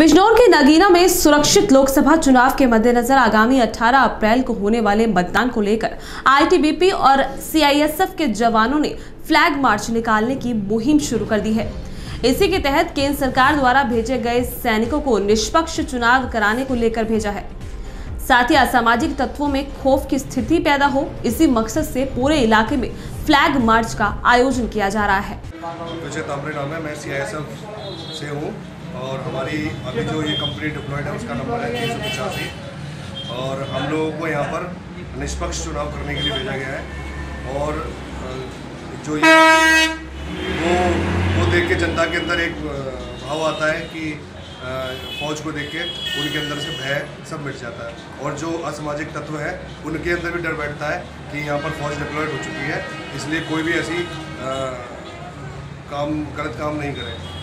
बिजनौर के नगीना में सुरक्षित लोकसभा चुनाव के मद्देनजर आगामी 18 अप्रैल को होने वाले मतदान को लेकर आईटीबीपी और सीआईएसएफ के जवानों ने फ्लैग मार्च निकालने की मुहिम शुरू कर दी है। इसी के तहत केंद्र सरकार द्वारा भेजे गए सैनिकों को निष्पक्ष चुनाव कराने को लेकर भेजा है। साथ ही असामाजिक तत्वों में खौफ की स्थिति पैदा हो, इसी मकसद से पूरे इलाके में फ्लैग मार्च का आयोजन किया जा रहा है। मुझे तामरे नाम है, मैं सीआईएसएफ से हूँ और हमारी अभी जो ये कंपनी डिप्लॉयड है उसका नंबर है 385 और हम लोगों को यहाँ पर निष्पक्ष चुनाव करने के लिए भेजा गया है। और जो वो देख के जनता के अंदर एक भाव आता है कि फौज को देख के उनके अंदर से भय सब मिट जाता है और जो असामाजिक तत्व है उनके अंदर भी डर बैठता है कि यहाँ पर फौज डिप्लॉयड हो चुकी है, इसलिए कोई भी ऐसी गलत काम नहीं करें।